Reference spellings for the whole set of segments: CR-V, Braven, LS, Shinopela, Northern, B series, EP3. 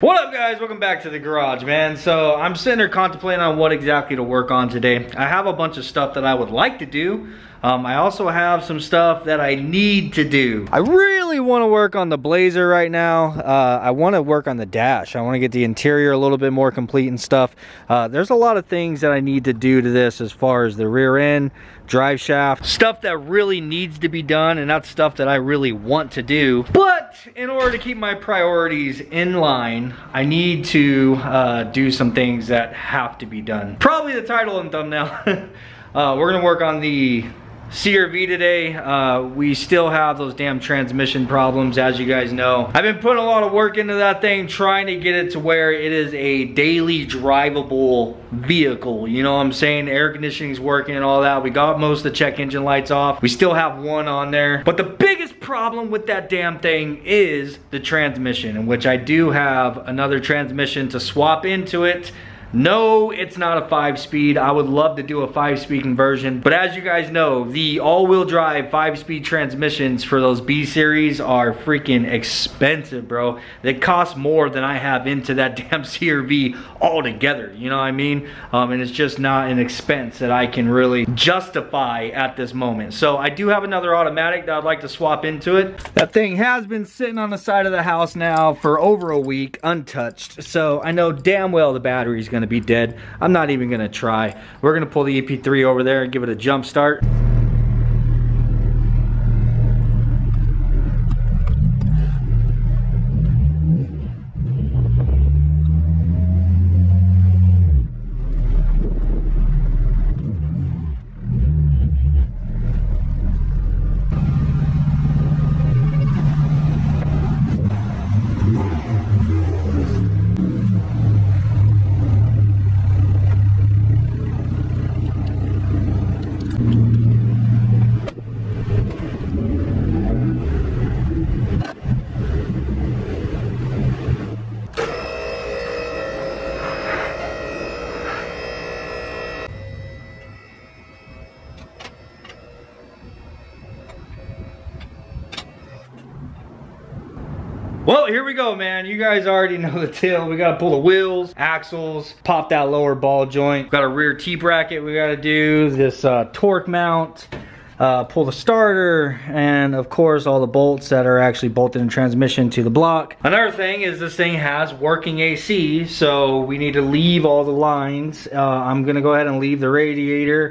What up guys, welcome back to the garage, man. So I'm sitting there contemplating on what exactly to work on today. I have a bunch of stuff that I would like to do. I also have some stuff that I need to do. I really want to work on the Blazer right now. I want to work on the dash. I want to get the interior a little bit more complete and stuff. There's a lot of things that I need to do to this as far as the rear end, drive shaft, stuff that really needs to be done and not stuff that I really want to do. But in order to keep my priorities in line, I need to do some things that have to be done. Probably the title and thumbnail. We're going to work on the CR-V today. We still have those damn transmission problems, as you guys know. I've been putting a lot of work into that thing, trying to get it to where it is a daily drivable vehicle. You know what I'm saying? Air conditioning's working and all that. We got most of the check engine lights off. We still have one on there. But the biggest problem with that damn thing is the transmission, in which I do have another transmission to swap into it. No, it's not a 5-speed. I would love to do a 5-speed conversion, but as you guys know, the all-wheel drive 5-speed transmissions for those B series are freaking expensive, bro. They cost more than I have into that damn CR-V altogether, you know what I mean? And it's just not an expense that I can really justify at this moment. So I do have another automatic that I'd like to swap into it. That thing has been sitting on the side of the house now for over a week, untouched. So I know damn well the battery's gonna be dead. I'm not even gonna try. We're gonna pull the EP3 over there and give it a jump start. Well, here we go, man. You guys already know the deal. We gotta pull the wheels, axles, pop that lower ball joint. Got a rear T-bracket we gotta do, this torque mount, pull the starter, and of course all the bolts that are actually bolted in transmission to the block. Another thing is this thing has working AC, so we need to leave all the lines. I'm gonna go ahead and leave the radiator,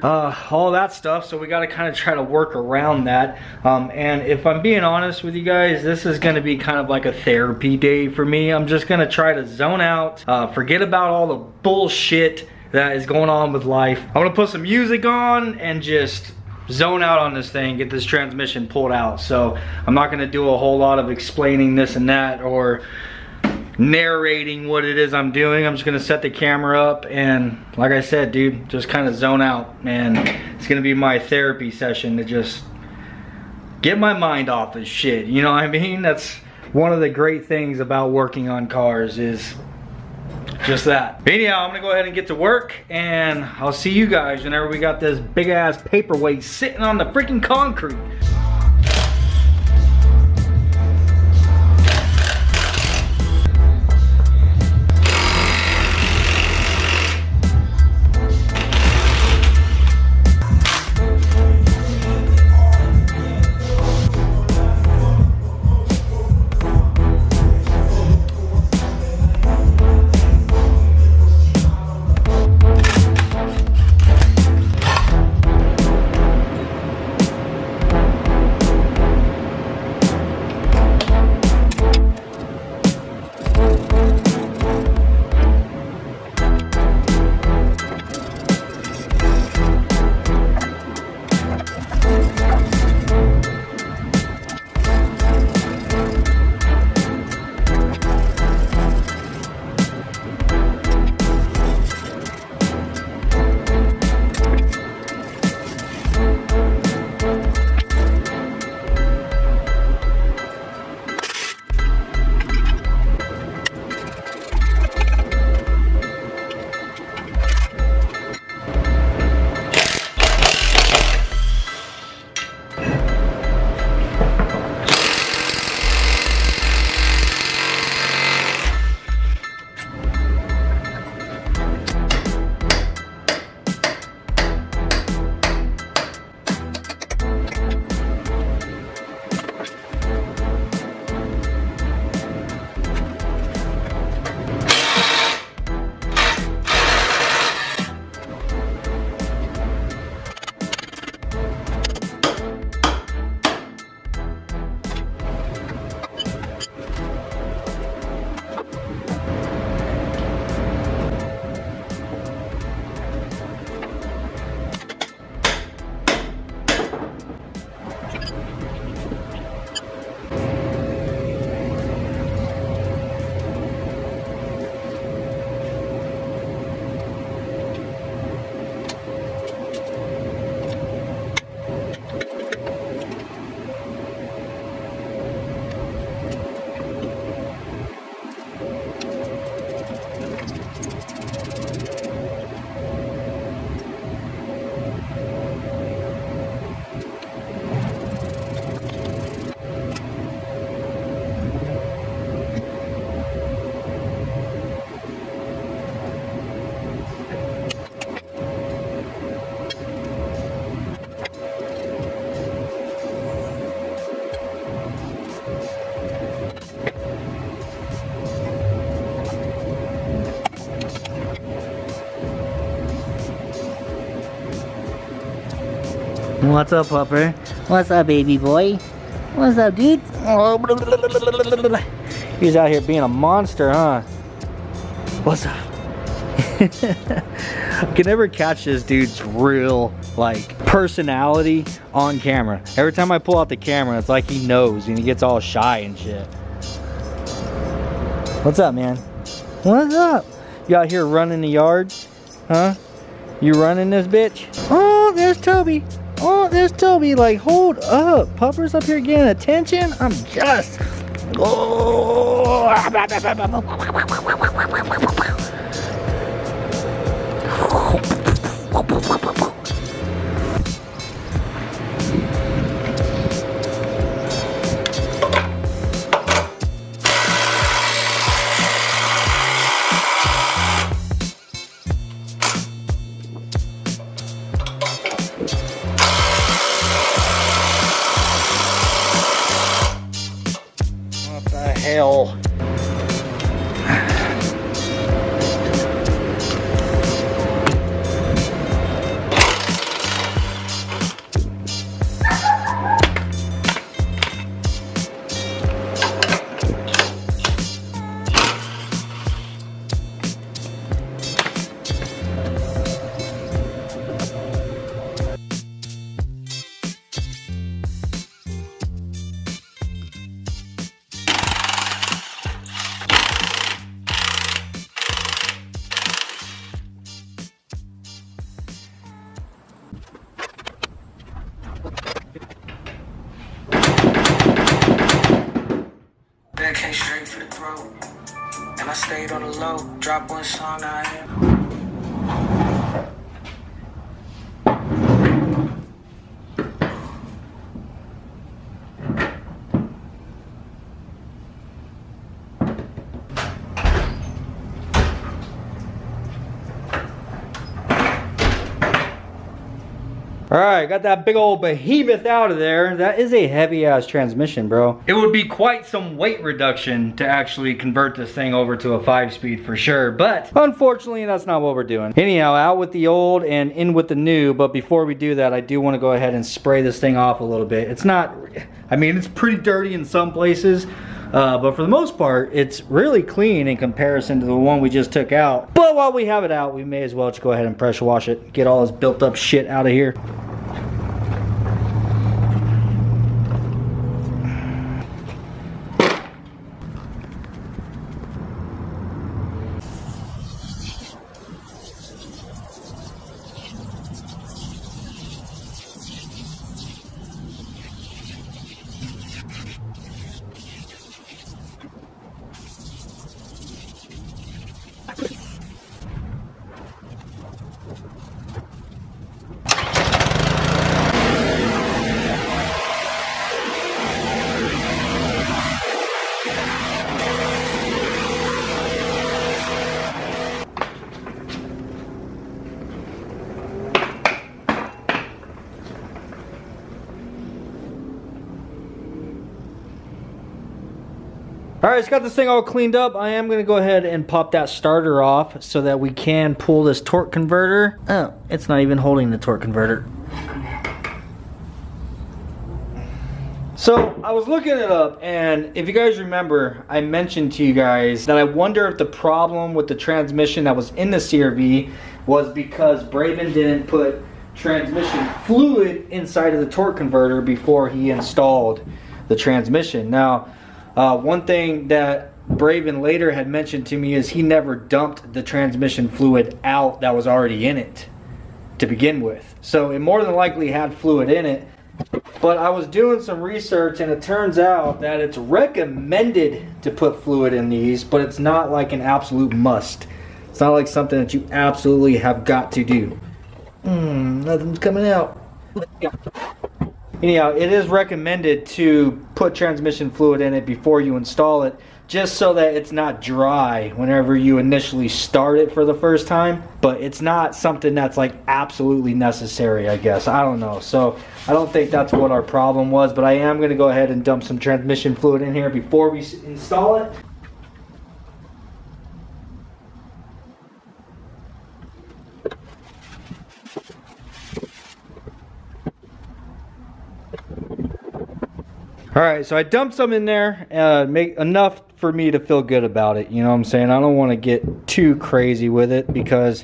all that stuff, so we gotta kind of try to work around that. And if I'm being honest with you guys, this is gonna be kind of like a therapy day for me. I'm just gonna try to zone out, forget about all the bullshit that is going on with life. I'm gonna put some music on and just zone out on this thing, get this transmission pulled out. So I'm not gonna do a whole lot of explaining this and that or narrating what it is I'm doing. I'm just gonna set the camera up and, like I said, dude, just kind of zone out, and it's gonna be my therapy session to just get my mind off of shit, you know what I mean? That's one of the great things about working on cars, is just that. But anyhow, I'm gonna go ahead and get to work, and I'll see you guys whenever we got this big ass paperweight sitting on the freaking concrete. What's up, Hopper? What's up, baby boy? What's up, dude? Oh, blah, blah, blah, blah, blah, blah, blah. He's out here being a monster, huh? What's up? I can never catch this dude's real, like, personality on camera. Every time I pull out the camera, it's like he knows and he gets all shy and shit. What's up, man? What's up? You out here running the yard? Huh? You running this bitch? Oh, there's Toby. Oh, there's Toby. Like, hold up. Pupper's up here getting attention. I'm just... Oh. Hell. I stayed on the low, drop one song I am. Alright, got that big old behemoth out of there. That is a heavy ass transmission, bro. It would be quite some weight reduction to actually convert this thing over to a 5-speed for sure, but unfortunately that's not what we're doing. Anyhow, out with the old and in with the new, but before we do that, I do want to go ahead and spray this thing off a little bit. It's not, I mean, it's pretty dirty in some places, but for the most part, it's really clean in comparison to the one we just took out. But while we have it out, we may as well just go ahead and pressure wash it, get all this built up shit out of here. Alright, it's got this thing all cleaned up. I am going to go ahead and pop that starter off so that we can pull this torque converter. Oh, it's not even holding the torque converter. So, I was looking it up, and if you guys remember, I mentioned to you guys that I wonder if the problem with the transmission that was in the CR-V was because Braven didn't put transmission fluid inside of the torque converter before he installed the transmission. Now, one thing that Braven later had mentioned to me is he never dumped the transmission fluid out that was already in it to begin with. So it more than likely had fluid in it. But I was doing some research and it turns out that it's recommended to put fluid in these, but it's not like an absolute must. It's not like something that you absolutely have got to do. Nothing's coming out. Anyhow, it is recommended to put transmission fluid in it before you install it, just so that it's not dry whenever you initially start it for the first time. But it's not something that's like absolutely necessary, I guess. I don't know. So I don't think that's what our problem was, but I am going to go ahead and dump some transmission fluid in here before we install it. All right, so I dumped some in there, make enough for me to feel good about it. You know what I'm saying? I don't want to get too crazy with it because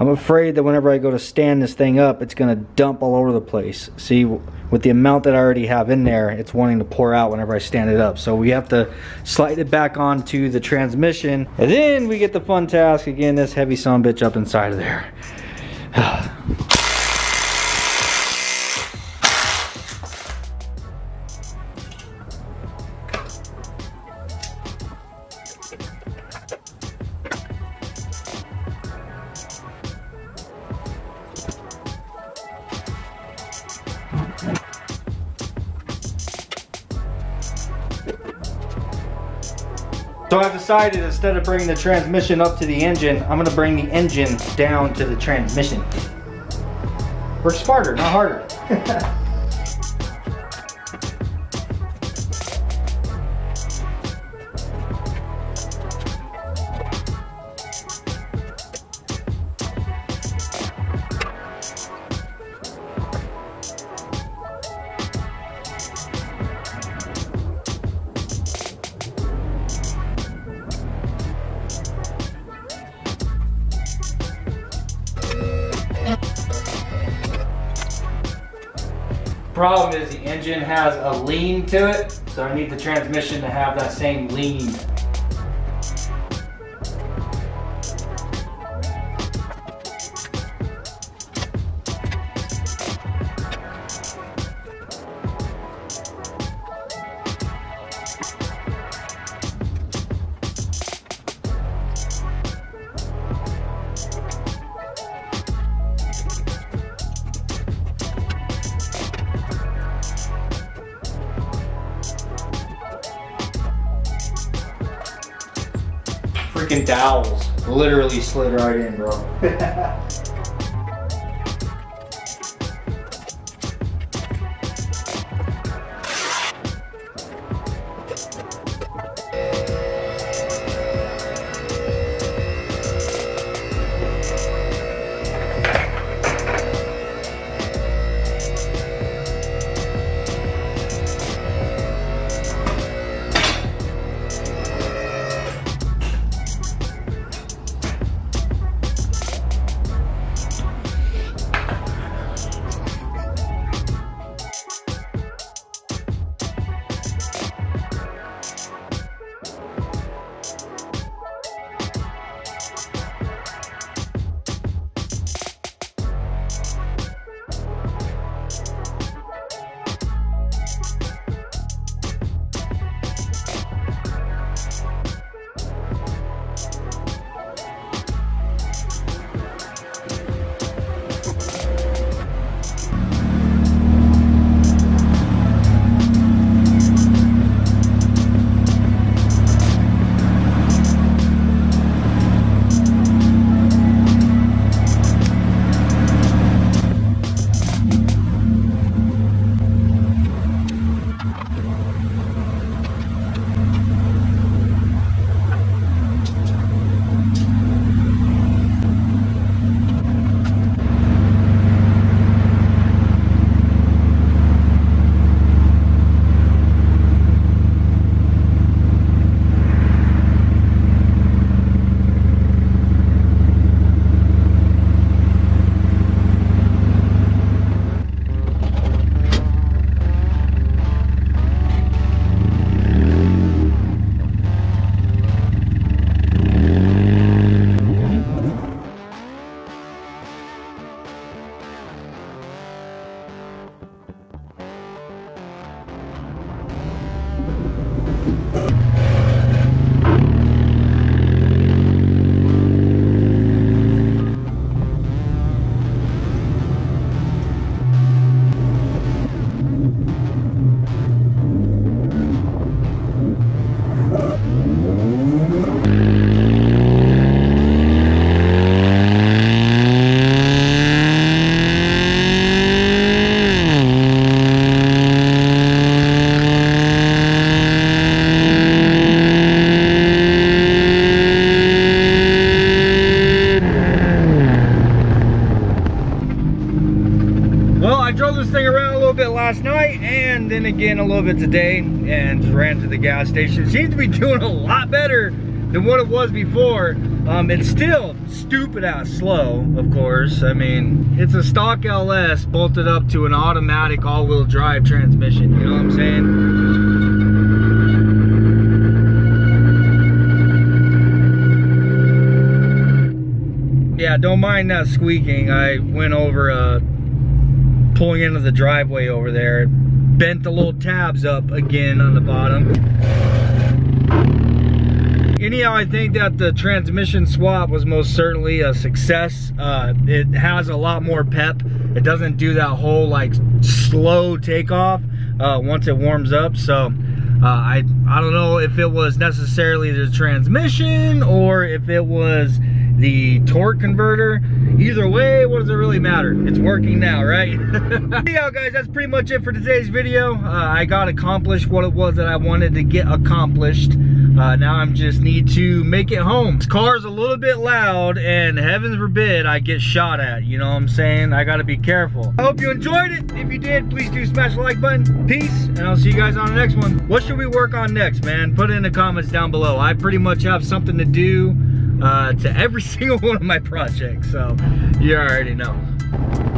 I'm afraid that whenever I go to stand this thing up, it's going to dump all over the place. See, with the amount that I already have in there, it's wanting to pour out whenever I stand it up. So we have to slide it back onto the transmission. And then we get the fun task of getting this heavy sumbitch up inside of there. So I've decided instead of bringing the transmission up to the engine, I'm going to bring the engine down to the transmission. Works smarter, not harder. Problem is the engine has a lean to it, so I need the transmission to have that same lean. Freaking dowels literally slid right in, bro. bit last night and then again a little bit today, and just ran to the gas station. Seems to be doing a lot better than what it was before. It's still stupid ass slow, of course. I mean, it's a stock LS bolted up to an automatic all-wheel drive transmission, you know what I'm saying? Yeah, don't mind that squeaking. I went over pulling into the driveway over there, bent the little tabs up again on the bottom. Anyhow, I think that the transmission swap was most certainly a success. It has a lot more pep. It doesn't do that whole like slow takeoff once it warms up. So I don't know if it was necessarily the transmission or if it was the torque converter. Either way, what does it really matter? It's working now, right? Anyhow, guys, that's pretty much it for today's video. I got accomplished what it was that I wanted to get accomplished. Now I just need to make it home. This car's a little bit loud, and heaven forbid I get shot at, you know what I'm saying? I gotta be careful. I hope you enjoyed it. If you did, please do smash the like button. Peace, and I'll see you guys on the next one. What should we work on next, man? Put it in the comments down below. I pretty much have something to do to every single one of my projects, so you already know.